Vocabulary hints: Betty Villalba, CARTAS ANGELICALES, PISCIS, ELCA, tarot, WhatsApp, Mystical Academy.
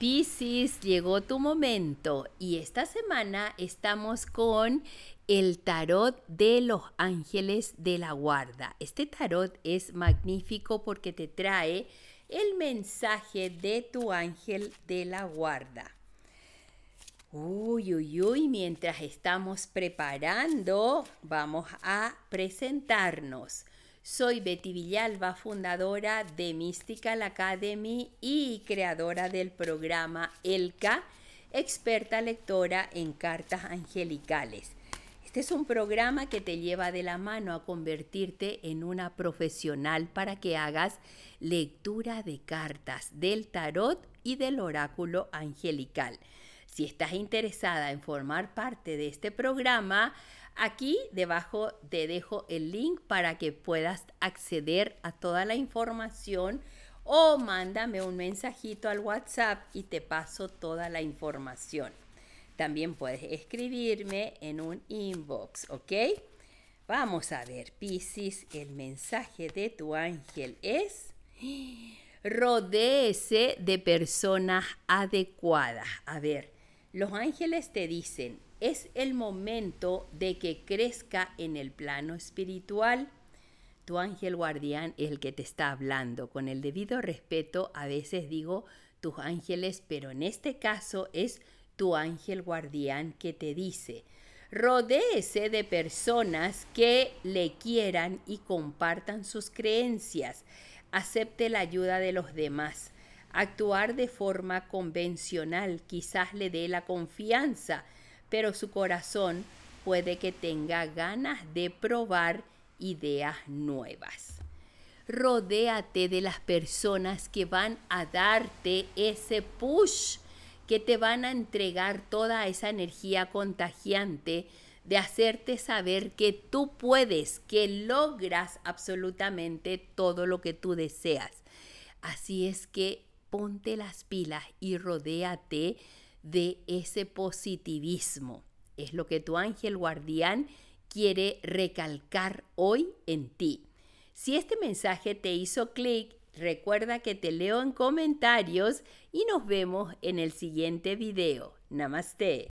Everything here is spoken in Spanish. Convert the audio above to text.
Piscis, llegó tu momento y esta semana estamos con el tarot de los ángeles de la guarda. Este tarot es magnífico porque te trae el mensaje de tu ángel de la guarda. Uy, uy, uy, mientras estamos preparando, vamos a presentarnos. Soy Betty Villalba, fundadora de Mystical Academy y creadora del programa ELCA, experta lectora en cartas angelicales. Este es un programa que te lleva de la mano a convertirte en una profesional para que hagas lectura de cartas del tarot y del oráculo angelical. Si estás interesada en formar parte de este programa, aquí debajo te dejo el link para que puedas acceder a toda la información o mándame un mensajito al WhatsApp y te paso toda la información. También puedes escribirme en un inbox, ¿ok? Vamos a ver, Piscis, el mensaje de tu ángel es... rodéese de personas adecuadas. A ver, los ángeles te dicen, es el momento de que crezca en el plano espiritual. Tu ángel guardián es el que te está hablando. Con el debido respeto, a veces digo tus ángeles, pero en este caso es tu ángel guardián que te dice, rodéese de personas que le quieran y compartan sus creencias. Acepte la ayuda de los demás. Actuar de forma convencional quizás le dé la confianza, pero su corazón puede que tenga ganas de probar ideas nuevas. Rodéate de las personas que van a darte ese push, que te van a entregar toda esa energía contagiante de hacerte saber que tú puedes, que logras absolutamente todo lo que tú deseas. Así es que ponte las pilas y rodéate de ese positivismo. Es lo que tu ángel guardián quiere recalcar hoy en ti. Si este mensaje te hizo clic, recuerda que te leo en comentarios y nos vemos en el siguiente video. Namaste.